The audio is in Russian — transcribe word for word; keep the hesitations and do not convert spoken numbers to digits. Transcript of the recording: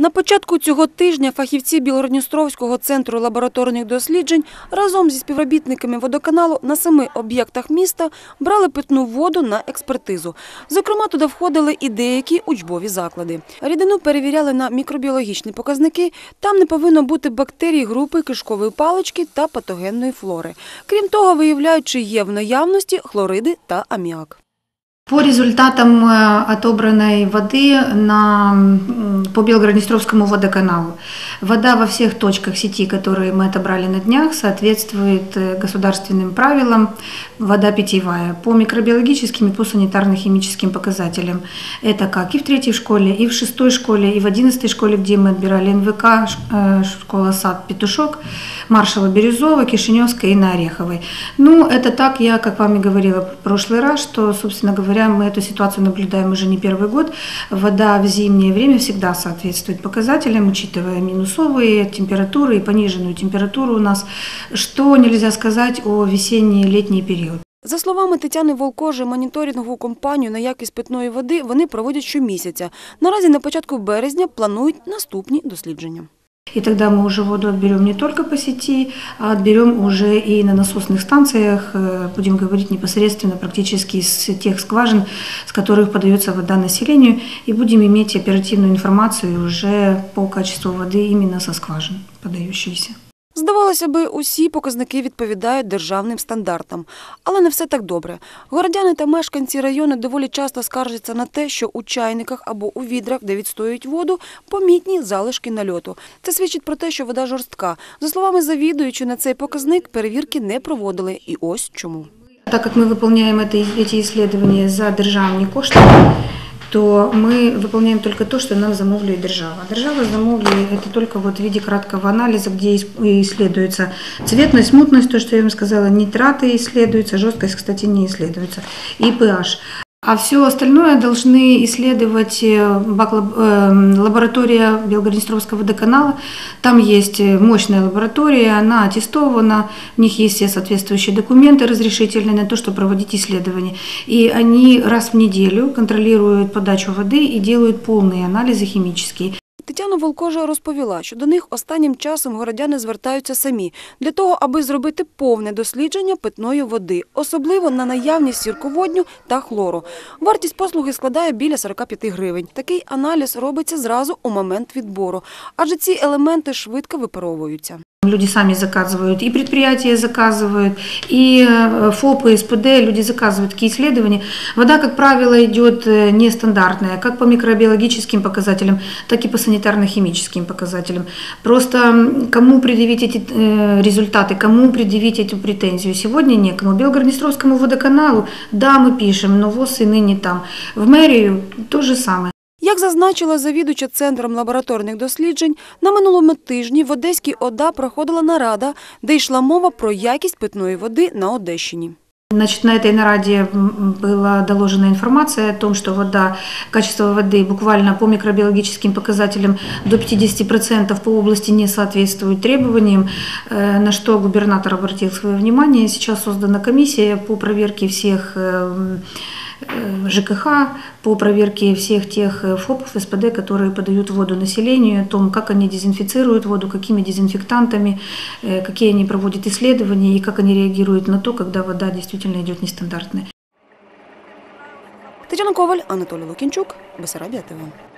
На початку цього тижня фахівці Білгород-Дністровського центру лабораторних досліджень разом зі співробітниками водоканалу на семи об'єктах міста брали питну воду на експертизу. Зокрема, туди входили і деякі учбові заклади. Рідину перевіряли на мікробіологічні показники. Там не повинно бути бактерій групи кишкової палички та патогенної флори. Крім того, виявляють, чи є в наявності хлориди та аміак. По результатам отобранной воды на, по Белгород-Днестровскому водоканалу, вода во всех точках сети, которые мы отобрали на днях, соответствует государственным правилам, вода питьевая. По микробиологическим и по санитарно-химическим показателям. Это как и в третьей школе, и в шестой школе, и в одиннадцатой школе, где мы отбирали эн вэ ка, школа Сад Петушок, Маршала Бирюзова, Кишиневской и на Ореховой. Ну, это так, я, как вам и говорила в прошлый раз, что, собственно говоря, мы эту ситуацию наблюдаем уже не первый год. Вода в зимнее время всегда соответствует показателям, учитывая минусовые температуры и пониженную температуру у нас, что нельзя сказать о весенний-летний период. За словами Тетяни Волкожи, моніторингову кампанію на якість питної води вони проводять щомісяця. Наразі на початку березня планують наступні дослідження. И тогда мы уже воду отберем не только по сети, а отберем уже и на насосных станциях, будем говорить непосредственно практически из тех скважин, с которых подается вода населению, и будем иметь оперативную информацию уже по качеству воды именно со скважин подающейся. Здавалося би, усі показники відповідають державним стандартам. Але не все так добре. Городяни та мешканці району доволі часто скаржаться на те, що у чайниках або у відрах, де відстоюють воду, помітні залишки нальоту. Це свідчить про те, що вода жорстка. За словами завідуючого, на цей показник перевірки не проводили. І ось чому. Так як ми виконуємо ці дослідження за державні кошти, то мы выполняем только то, что нам замовляет держава. Держава замовляет это только вот в виде краткого анализа, где исследуется цветность, мутность, то, что я вам сказала, нитраты исследуются, жесткость, кстати, не исследуется, и пэ аш. А все остальное должны исследовать лаборатория Белгород-Днестровского водоканала. Там есть мощная лаборатория, она аттестована, в них есть все соответствующие документы разрешительные на то, чтобы проводить исследования. И они раз в неделю контролируют подачу воды и делают полные анализы химические. Тетяна Волкожа розповіла, що до них останнім часом городяни звертаються самі для того, аби зробити повне дослідження питної води, особливо на наявність сірководню та хлору. Вартість послуги складає біля сорока п'яти гривень. Такий аналіз робиться зразу у момент відбору, адже ці елементи швидко випаровуються. Люди сами заказывают, и предприятия заказывают, и ФОПы, и эс пэ дэ, люди заказывают такие исследования. Вода, как правило, идет нестандартная, как по микробиологическим показателям, так и по санитарно-химическим показателям. Просто кому предъявить эти результаты, кому предъявить эту претензию? Сегодня некому. Белгород-Днестровскому водоканалу, да, мы пишем, но ВОЗ и ныне там. В мэрию то же самое. Як зазначила завідувача Центром лабораторних досліджень, на минулому тижні в Одеській о да проходила нарада, де йшла мова про якість питної води на Одещині. Значит, на этой нараде была доложена информация о том, что вода, качество воды буквально по микробиологическим показателям до пятидесяти процентов по области не соответствует требованиям, на что губернатор обратил свое внимание. Сейчас создана комиссия по проверке всех жэ ка ха, по проверке всех тех ФОПов, эс пэ дэ, которые подают воду населению, о том, как они дезинфицируют воду, какими дезинфектантами, какие они проводят исследования и как они реагируют на то, когда вода действительно идет нестандартная. Татьяна Коваль, Анатолий Лукинчук, Бессарабия тэ вэ.